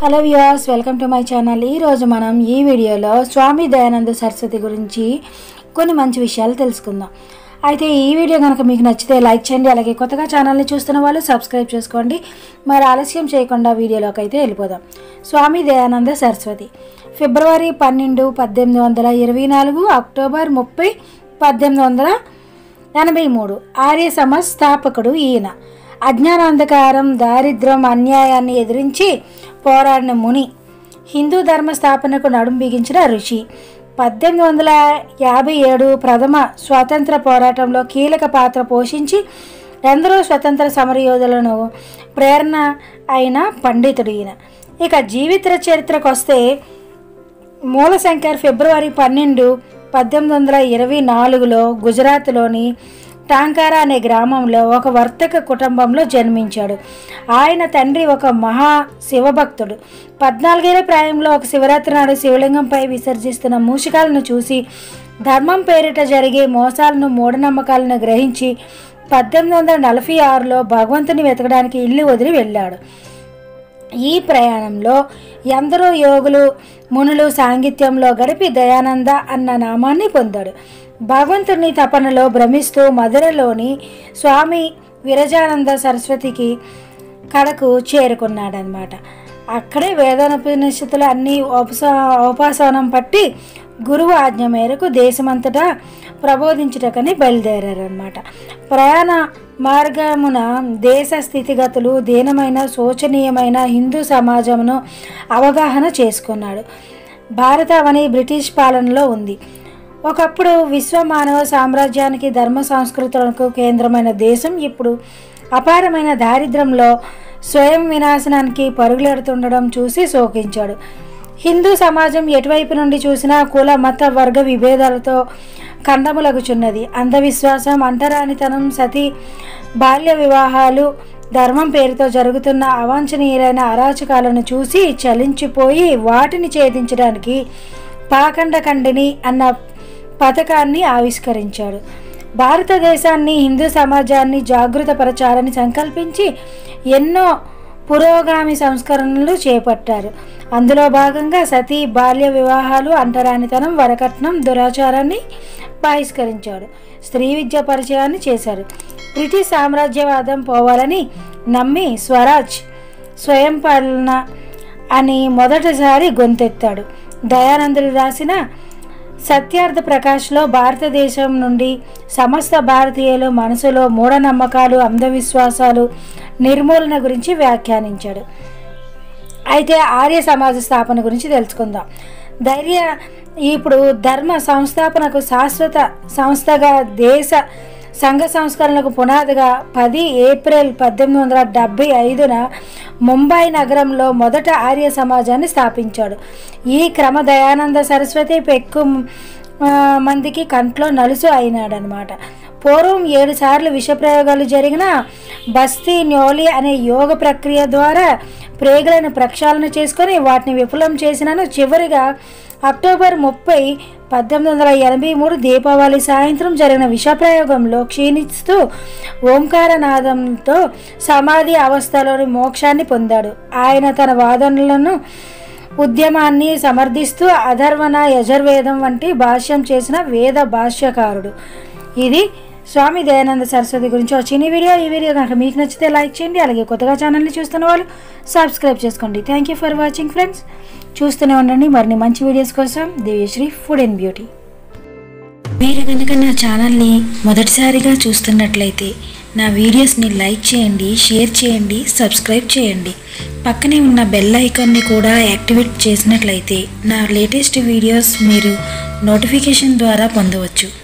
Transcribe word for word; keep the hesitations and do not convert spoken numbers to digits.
Hello viewers welcome to my channel. ई रोज़ु मनम ई वीडियोलो स्वामी दयानंद सरस्वती गुरिंची कोन्नि मंची विषयालु तेलुसुकुंदाम। अयिते ई वीडियो गनुक मीकु नच्चिते लाइक चेयंडी, अलागे कोत्तगा चैनल नि चूस्तुन्न वाळ्ळु सब्स्क्राइब चेसुकोंडी। मरि आलस्यं चेयकुंडा वीडियोलोकी अयिते वेल्लिपोदाम। स्वामी दयानंद सरस्वती ఫిబ్రవరి పన్నెండు పద్దెనిమిది వందల ఇరవై నాలుగు, అక్టోబర్ ముప్పై పద్దెనిమిది వందల ఎనభై మూడు। ఆర్య సమాజ్ స్థాపకుడు ఈయన. అజ్ఞానాంధకారం, దారిద్ర్యం, అన్యాయాన్ని ఎదిరించి పోరాడిన ముని, హిందూ ధర్మ స్థాపనకు నడుం బిగించిన ఋషి. పద్దెనిమిది వందల యాభై ఏడు ప్రథమ స్వాతంత్ర పోరాటంలో కీలక పాత్ర పోషించి ఎందరో స్వతంత్ర సమరయోధులను ప్రేరణ అయిన పండితుడు ఈయన. ఇక జీవిత చరిత్రకు వస్తే మూలశంకర్ ఫిబ్రవరి పన్నెండు పద్దెనిమిది వందల ఇరవై నాలుగులో గుజరాత్లోని టాంకారా అనే గ్రామంలో ఒక వర్తక కుటుంబంలో జన్మించాడు. ఆయన తండ్రి ఒక మహా శివభక్తుడు. పద్నాలుగేళ్ల ప్రాయంలో ఒక శివరాత్రి నాడు శివలింగంపై విసర్జిస్తున్న మూషికాలను చూసి ధర్మం పేరిట జరిగే మోసాలను మూఢనమ్మకాలను గ్రహించి పద్దెనిమిది వందల నలభై ఆరులో భగవంతుని వెతకడానికి ఇల్లు వదిలి వెళ్ళాడు. ఈ ప్రయాణంలో ఎందరో యోగులు మునులు సాంగిత్యంలో గడిపి దయానంద అన్న నామాన్ని పొందాడు. భగవంతుని తపనలో భ్రమిస్తూ మధురలోని స్వామి విరజానంద సరస్వతికి కడకు చేరుకున్నాడనమాట. అక్కడే వేదోపనిషత్తులు అన్నీ ఉపసా ఉపాసనం పట్టి గురువు ఆజ్ఞ మేరకు దేశమంతటా ప్రబోధించుటకని బయలుదేరారనమాట. ప్రయాణ మార్గమున దేశ స్థితిగతులు, దీనమైన శోచనీయమైన హిందూ సమాజమును అవగాహన చేసుకున్నాడు. భారతావని బ్రిటిష్ పాలనలో ఉంది. ఒకప్పుడు విశ్వ మానవ సామ్రాజ్యానికి, ధర్మ సంస్కృతులకు కేంద్రమైన దేశం ఇప్పుడు అపారమైన దారిద్ర్యంలో స్వయం వినాశనానికి పరుగులెడుతుండడం చూసి శోకించాడు. హిందూ సమాజం ఎటువైపు నుండి చూసినా కుల, మత, వర్గ విభేదాలతో కండములగుచున్నది. అంధవిశ్వాసం, అంటరానితనం, సతీ బాల్య వివాహాలు, ధర్మం పేరుతో జరుగుతున్న అవాంఛనీయులైన అరాచకాలను చూసి చలించిపోయి వాటిని ఛేదించడానికి పాకండ కండిని అన్న పథకాన్ని ఆవిష్కరించాడు. భారతదేశాన్ని, హిందూ సమాజాన్ని జాగృతపరచాలని సంకల్పించి ఎన్నో పురోగామి సంస్కరణలు చేపట్టారు. అందులో భాగంగా సతీ బాల్య వివాహాలు, అంటరానితనం, వరకట్నం, దురాచారాన్ని బహిష్కరించాడు. స్త్రీ విద్య పరిచయాన్ని చేశారు. బ్రిటిష్ సామ్రాజ్యవాదం పోవాలని నమ్మి స్వరాజ్, స్వయం పాలన అని మొదటిసారి గొంతెత్తాడు. దయానందుడు రాసిన సత్యార్థ ప్రకాష్లో భారతదేశం నుండి సమస్త భారతీయుల మనసులో మూఢనమ్మకాలు, అంధవిశ్వాసాలు నిర్మూలన గురించి వ్యాఖ్యానించాడు. అయితే ఆర్య సమాజ స్థాపన గురించి తెలుసుకుందాం. ధైర్య ఇప్పుడు ధర్మ సంస్థాపనకు శాశ్వత సంస్థగా, దేశ సంఘ సంస్కరణలకు పునాదిగా పది ఏప్రిల్ పద్దెనిమిది వందల డెబ్బై ఐదున ముంబై నగరంలో మొదట ఆర్య సమాజాన్ని స్థాపించాడు. ఈ క్రమ దయానంద సరస్వతి పెక్కు మందికి కంట్లో నలుసు అయినాడనమాట. పూర్వం ఏడు సార్లు విషప్రయోగాలు జరిగిన బస్తీ న్యోలి అనే యోగ ప్రక్రియ ద్వారా ప్రేగులను ప్రక్షాళన చేసుకొని వాటిని విఫలం చేసినాను. చివరిగా అక్టోబర్ ముప్పై పద్దెనిమిది వందల ఎనభై మూడు దీపావళి సాయంత్రం జరిగిన విషప్రయోగంలో క్షీణిస్తూ ఓంకారనాదంతో సమాధి అవస్థలోని మోక్షాన్ని పొందాడు. ఆయన తన వాదనలను, ఉద్యమాన్ని సమర్థిస్తూ అధర్వణ, యజుర్వేదం వంటి భాష్యం చేసిన వేద భాష్యకారుడు. ఇది స్వామి దయానంద సరస్వతి గురించి ఒక చిన్న వీడియో. ఈ వీడియో కనుక మీకు నచ్చితే లైక్ చేయండి, అలాగే కొత్తగా ఛానల్ని చూస్తున్న వాళ్ళు సబ్స్క్రైబ్ చేసుకోండి. Thank you for watching friends. చూస్తూనే ఉండండి మరిన్ని మంచి వీడియోస్ కోసం దివ్యశ్రీ ఫుడ్ అండ్ బ్యూటీ. మీరు కనుక నా ఛానల్ని మొదటిసారిగా చూస్తున్నట్లయితే నా వీడియోస్ని లైక్ చేయండి, షేర్ చేయండి, సబ్స్క్రైబ్ చేయండి. పక్కనే ఉన్న బెల్ ఐకాన్ని కూడా యాక్టివేట్ చేసినట్లయితే నా లేటెస్ట్ వీడియోస్ మీరు నోటిఫికేషన్ ద్వారా పొందవచ్చు.